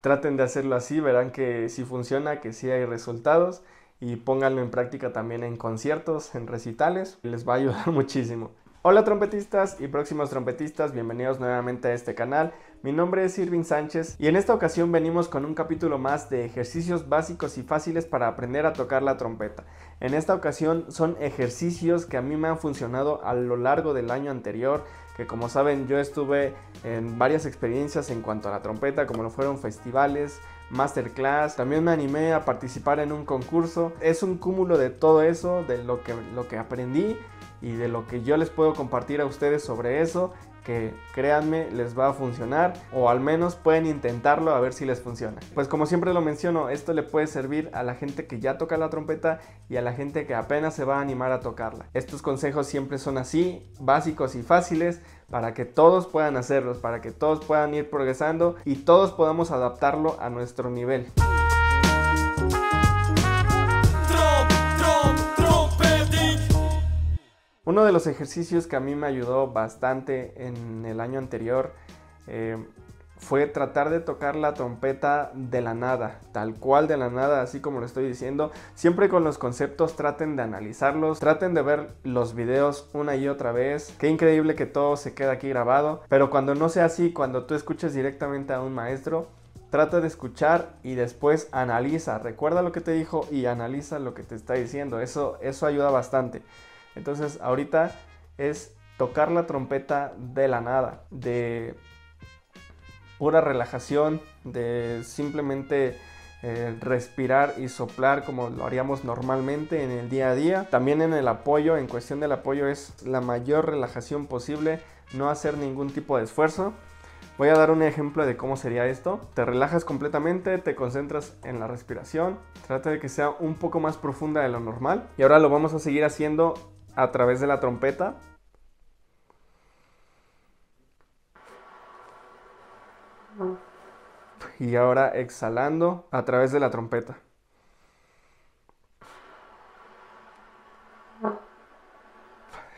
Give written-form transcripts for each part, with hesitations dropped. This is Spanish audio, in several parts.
Traten de hacerlo así, verán que sí funciona, que sí hay resultados, y pónganlo en práctica también en conciertos, en recitales, les va a ayudar muchísimo. Hola trompetistas y próximos trompetistas, bienvenidos nuevamente a este canal. Mi nombre es Irving Sánchez y en esta ocasión venimos con un capítulo más de ejercicios básicos y fáciles para aprender a tocar la trompeta. En esta ocasión son ejercicios que a mí me han funcionado a lo largo del año anterior, que como saben yo estuve en varias experiencias en cuanto a la trompeta, como lo fueron festivales, masterclass, también me animé a participar en un concurso. Es un cúmulo de todo eso, de lo que aprendí y de lo que yo les puedo compartir a ustedes sobre eso, que créanme les va a funcionar, o al menos pueden intentarlo a ver si les funciona. Pues como siempre lo menciono, esto le puede servir a la gente que ya toca la trompeta y a la gente que apenas se va a animar a tocarla. Estos consejos siempre son así, básicos y fáciles, para que todos puedan hacerlos, para que todos puedan ir progresando y todos podamos adaptarlo a nuestro nivel. Uno de los ejercicios que a mí me ayudó bastante en el año anterior fue tratar de tocar la trompeta de la nada, tal cual de la nada, así como lo estoy diciendo. Siempre con los conceptos traten de analizarlos, traten de ver los videos una y otra vez. Qué increíble que todo se queda aquí grabado, pero cuando no sea así, cuando tú escuches directamente a un maestro, trata de escuchar y después analiza. Recuerda lo que te dijo y analiza lo que te está diciendo, eso ayuda bastante. Entonces ahorita es tocar la trompeta de la nada, de pura relajación, de simplemente respirar y soplar como lo haríamos normalmente en el día a día. También en el apoyo, en cuestión del apoyo, es la mayor relajación posible, no hacer ningún tipo de esfuerzo. Voy a dar un ejemplo de cómo sería esto. Te relajas completamente, te concentras en la respiración, trata de que sea un poco más profunda de lo normal. Y ahora lo vamos a seguir haciendo a través de la trompeta. Y ahora exhalando a través de la trompeta.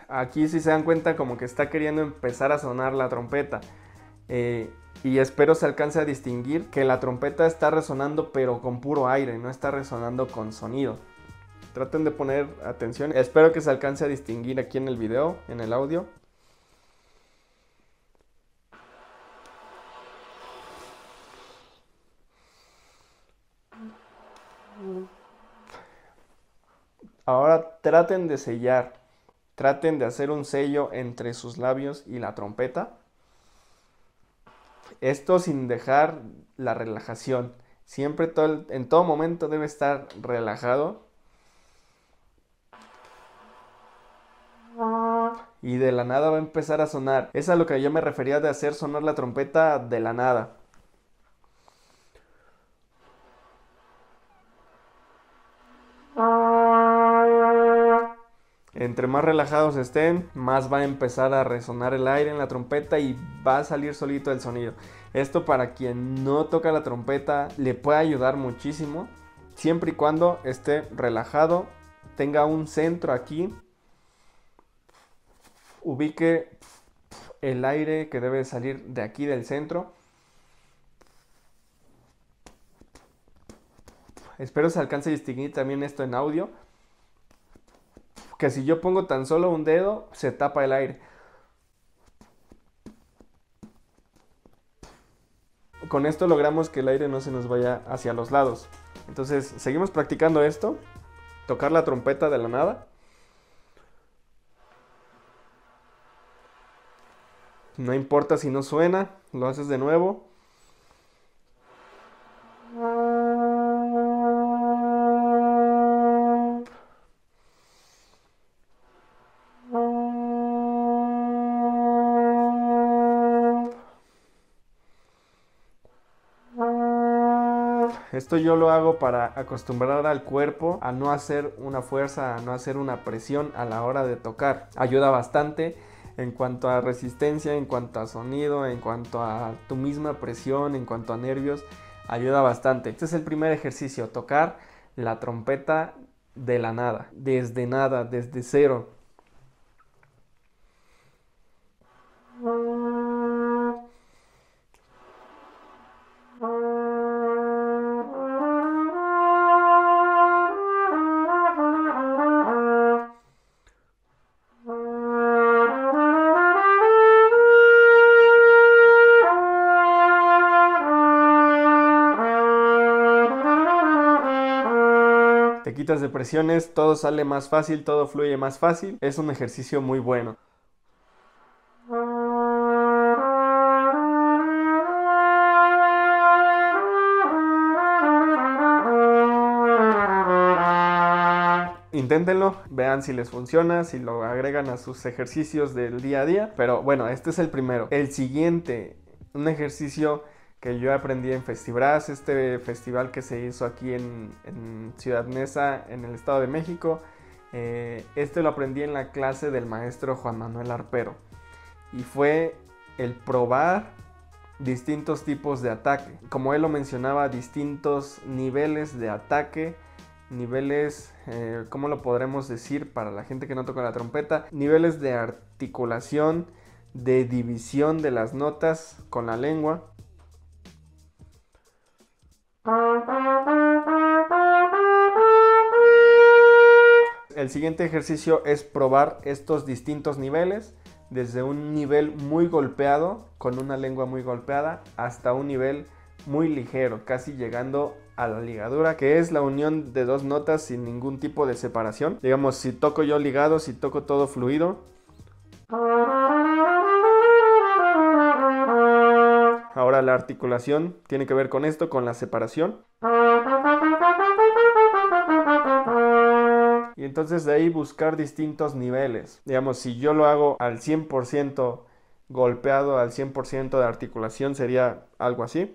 Aquí si se dan cuenta como que está queriendo empezar a sonar la trompeta. Y espero se alcance a distinguir que la trompeta está resonando pero con puro aire, no está resonando con sonido. Traten de poner atención, espero que se alcance a distinguir aquí en el video, en el audio. Ahora traten de sellar, traten de hacer un sello entre sus labios y la trompeta. Esto sin dejar la relajación, siempre en todo momento debe estar relajado. Y de la nada va a empezar a sonar. Es a lo que yo me refería de hacer sonar la trompeta de la nada. Entre más relajados estén, más va a empezar a resonar el aire en la trompeta y va a salir solito el sonido. Esto para quien no toca la trompeta le puede ayudar muchísimo, siempre y cuando esté relajado, tenga un centro aquí, ubique el aire que debe salir de aquí del centro. Espero se alcance a distinguir también esto en audio, que si yo pongo tan solo un dedo, se tapa el aire. Con esto logramos que el aire no se nos vaya hacia los lados. Entonces, seguimos practicando esto, tocar la trompeta de la nada. No importa si no suena, lo haces de nuevo. Esto yo lo hago para acostumbrar al cuerpo a no hacer una fuerza, a no hacer una presión a la hora de tocar. Ayuda bastante en cuanto a resistencia, en cuanto a sonido, en cuanto a tu misma presión, en cuanto a nervios. Ayuda bastante. Este es el primer ejercicio, tocar la trompeta de la nada, desde cero. te quitas de presiones, todo sale más fácil, todo fluye más fácil, es un ejercicio muy bueno. Inténtenlo, vean si les funciona, si lo agregan a sus ejercicios del día a día. Pero bueno, este es el primero. El siguiente, un ejercicio que yo aprendí en Festibrass, este festival que se hizo aquí en Ciudad Neza, en el Estado de México. Este lo aprendí en la clase del maestro Juan Manuel Arpero. Y fue el probar distintos tipos de ataque. Como él lo mencionaba, distintos niveles de ataque. Niveles, ¿cómo lo podremos decir para la gente que no toca la trompeta? Niveles de articulación, de división de las notas con la lengua. El siguiente ejercicio es probar estos distintos niveles, desde un nivel muy golpeado, con una lengua muy golpeada, hasta un nivel muy ligero, casi llegando a la ligadura, que es la unión de dos notas sin ningún tipo de separación. Digamos, si toco yo ligado, si toco todo fluido. Ahora la articulación tiene que ver con esto, con la separación. Y entonces de ahí buscar distintos niveles. Digamos, si yo lo hago al 100% golpeado, al 100% de articulación, sería algo así.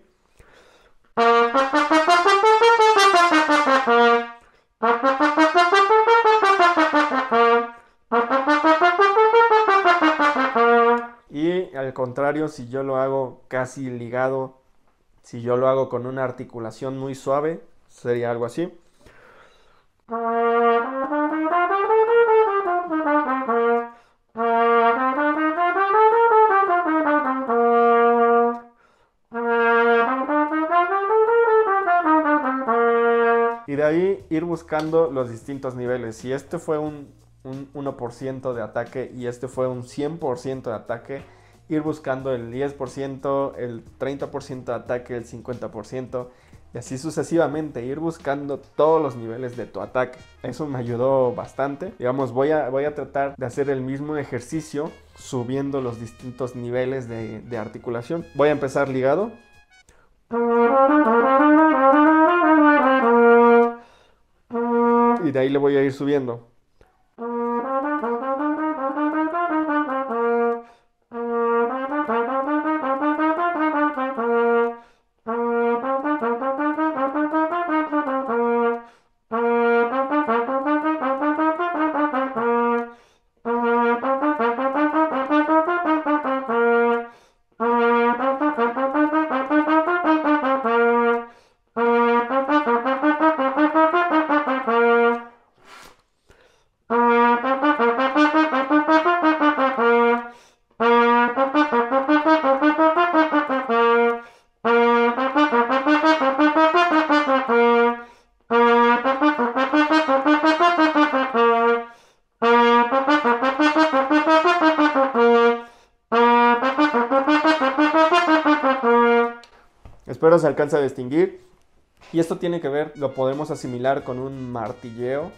Y al contrario, si yo lo hago casi ligado, si yo lo hago con una articulación muy suave, sería algo así. Y de ahí ir buscando los distintos niveles. Si este fue un 1% de ataque y este fue un 100% de ataque, ir buscando el 10%, el 30% de ataque, el 50%, y así sucesivamente, ir buscando todos los niveles de tu ataque. Eso me ayudó bastante. Digamos, voy a tratar de hacer el mismo ejercicio subiendo los distintos niveles de articulación. Voy a empezar ligado. Y de ahí le voy a ir subiendo. Espero se alcance a distinguir. Y esto tiene que ver, lo podemos asimilar con un martilleo.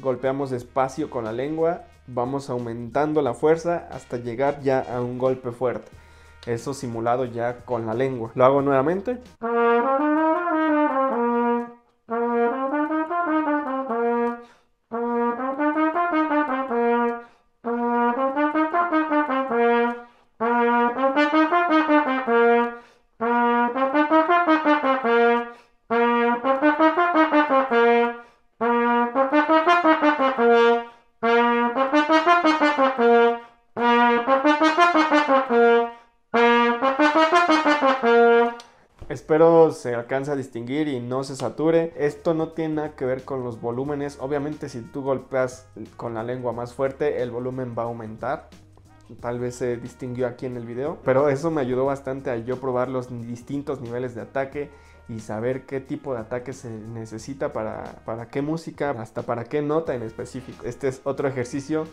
Golpeamos despacio con la lengua, vamos aumentando la fuerza hasta llegar ya a un golpe fuerte. Eso simulado ya con la lengua. Lo hago nuevamente. Espero se alcance a distinguir y no se sature. Esto no tiene nada que ver con los volúmenes. Obviamente, si tú golpeas con la lengua más fuerte, el volumen va a aumentar. Tal vez se distinguió aquí en el video. Pero eso me ayudó bastante a yo probar los distintos niveles de ataque y saber qué tipo de ataque se necesita para qué música, hasta para qué nota en específico. Este es otro ejercicio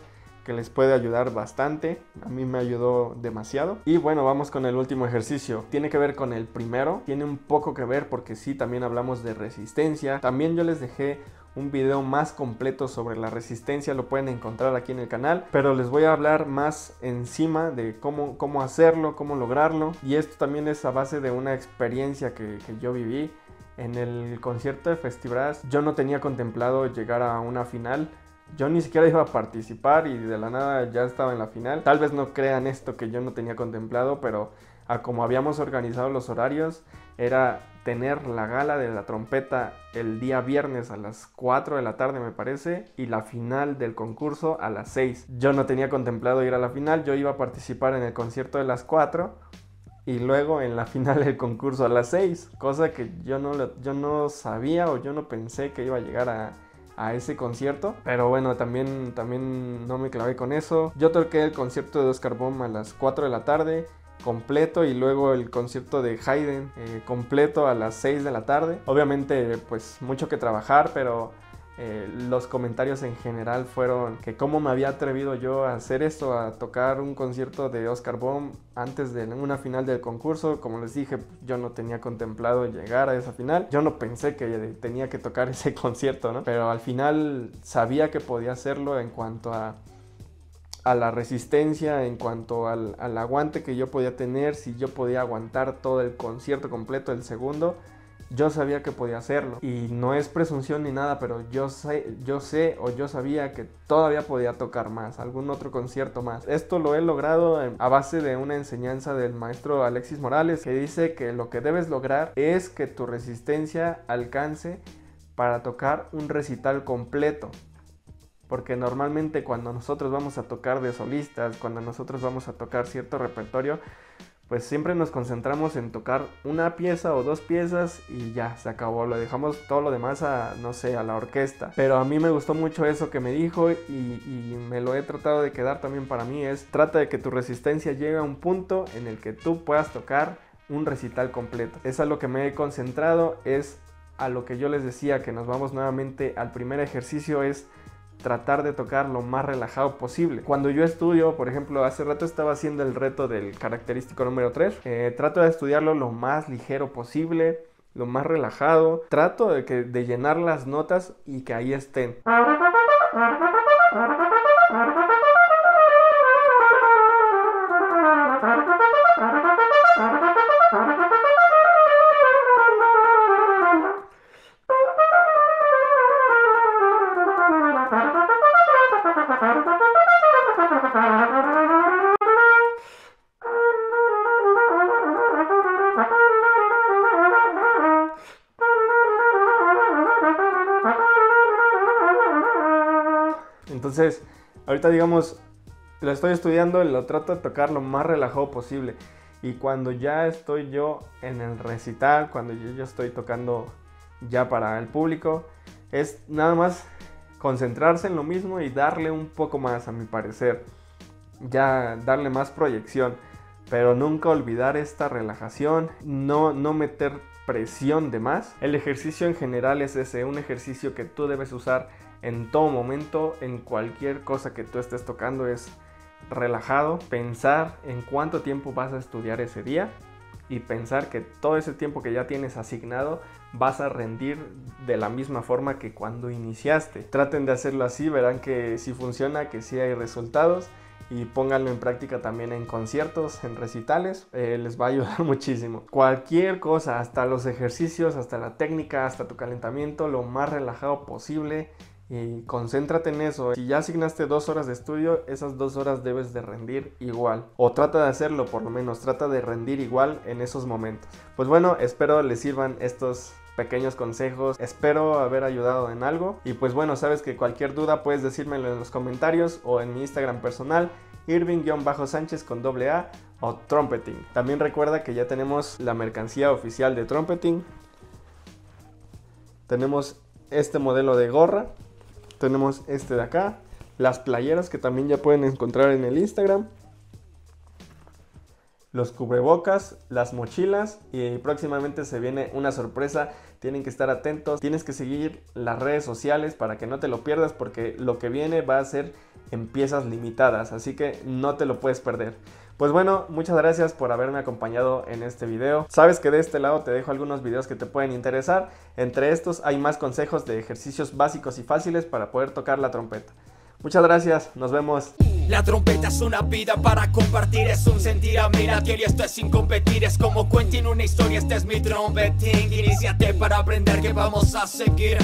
que les puede ayudar bastante. A mí me ayudó demasiado. Y bueno, vamos con el último ejercicio. Tiene que ver con el primero. Tiene un poco que ver porque sí, también hablamos de resistencia. También yo les dejé un video más completo sobre la resistencia, lo pueden encontrar aquí en el canal, pero les voy a hablar más encima de cómo hacerlo, cómo lograrlo, y esto también es a base de una experiencia que yo viví en el concierto de Festibrass. Yo no tenía contemplado llegar a una final, yo ni siquiera iba a participar y de la nada ya estaba en la final. Tal vez no crean esto que yo no tenía contemplado, pero a como habíamos organizado los horarios, era tener la gala de la trompeta el día viernes a las 4 de la tarde me parece, y la final del concurso a las 6. Yo no tenía contemplado ir a la final, yo iba a participar en el concierto de las 4 y luego en la final del concurso a las 6, cosa que yo no sabía, o yo no pensé que iba a llegar a ese concierto. Pero bueno, también no me clavé con eso. Yo toqué el concierto de Oscar Böhm a las 4 de la tarde completo, y luego el concierto de Haydn completo a las 6 de la tarde. Obviamente pues mucho que trabajar, pero los comentarios en general fueron que cómo me había atrevido yo a hacer esto, a tocar un concierto de Oscar Böhm antes de una final del concurso. Como les dije, yo no tenía contemplado llegar a esa final, yo no pensé que tenía que tocar ese concierto, ¿no? Pero al final sabía que podía hacerlo en cuanto a la resistencia, en cuanto al aguante que yo podía tener. Si yo podía aguantar todo el concierto completo, el segundo, yo sabía que podía hacerlo. Y no es presunción ni nada, pero yo sabía que todavía podía tocar más, algún otro concierto más. Esto lo he logrado a base de una enseñanza del maestro Alexis Morales, que dice que lo que debes lograr es que tu resistencia alcance para tocar un recital completo. Porque normalmente cuando nosotros vamos a tocar de solistas, cuando nosotros vamos a tocar cierto repertorio, pues siempre nos concentramos en tocar una pieza o dos piezas y ya, se acabó. Lo dejamos todo lo demás a, no sé, a la orquesta. Pero a mí me gustó mucho eso que me dijo, y me lo he tratado de quedar también para mí. Es, trata de que tu resistencia llegue a un punto en el que tú puedas tocar un recital completo. Es a lo que me he concentrado, es a lo que yo les decía, que nos vamos nuevamente al primer ejercicio, es tratar de tocar lo más relajado posible. Cuando yo estudio, por ejemplo, hace rato estaba haciendo el reto del característico número 3, trato de estudiarlo lo más ligero posible, lo más relajado, trato de llenar las notas y que ahí estén. Entonces, ahorita digamos, lo estoy estudiando y lo trato de tocar lo más relajado posible. Y cuando ya estoy yo en el recital, cuando yo ya estoy tocando ya para el público, es nada más concentrarse en lo mismo y darle un poco más, a mi parecer. Ya darle más proyección, pero nunca olvidar esta relajación, no meter presión de más. El ejercicio en general es ese, un ejercicio que tú debes usar en todo momento, en cualquier cosa que tú estés tocando, es relajado. Pensar en cuánto tiempo vas a estudiar ese día y pensar que todo ese tiempo que ya tienes asignado vas a rendir de la misma forma que cuando iniciaste. Traten de hacerlo así, verán que sí funciona, que sí hay resultados, y pónganlo en práctica también en conciertos, en recitales, les va a ayudar muchísimo. Cualquier cosa, hasta los ejercicios, hasta la técnica, hasta tu calentamiento, lo más relajado posible, y concéntrate en eso. Si ya asignaste 2 horas de estudio, esas 2 horas debes de rendir igual, o trata de hacerlo, por lo menos trata de rendir igual en esos momentos. Pues bueno, espero les sirvan estos pequeños consejos, espero haber ayudado en algo, y pues bueno, sabes que cualquier duda puedes decírmelo en los comentarios o en mi Instagram personal, Irving-Sánchez con AA, o Trumpeting. También recuerda que ya tenemos la mercancía oficial de Trumpeting, tenemos este modelo de gorra, tenemos este de acá, las playeras que también ya pueden encontrar en el Instagram, los cubrebocas, las mochilas, y próximamente se viene una sorpresa. Tienen que estar atentos, tienes que seguir las redes sociales para que no te lo pierdas, porque lo que viene va a ser en piezas limitadas, así que no te lo puedes perder. Pues bueno, muchas gracias por haberme acompañado en este video. Sabes que de este lado te dejo algunos videos que te pueden interesar. Entre estos hay más consejos de ejercicios básicos y fáciles para poder tocar la trompeta. Muchas gracias, nos vemos. La trompeta es una vida para compartir, es un sentir, mira que esto es sin competir, es como Quentin una historia, este es mi trompeting, iníciate para aprender que vamos a seguir.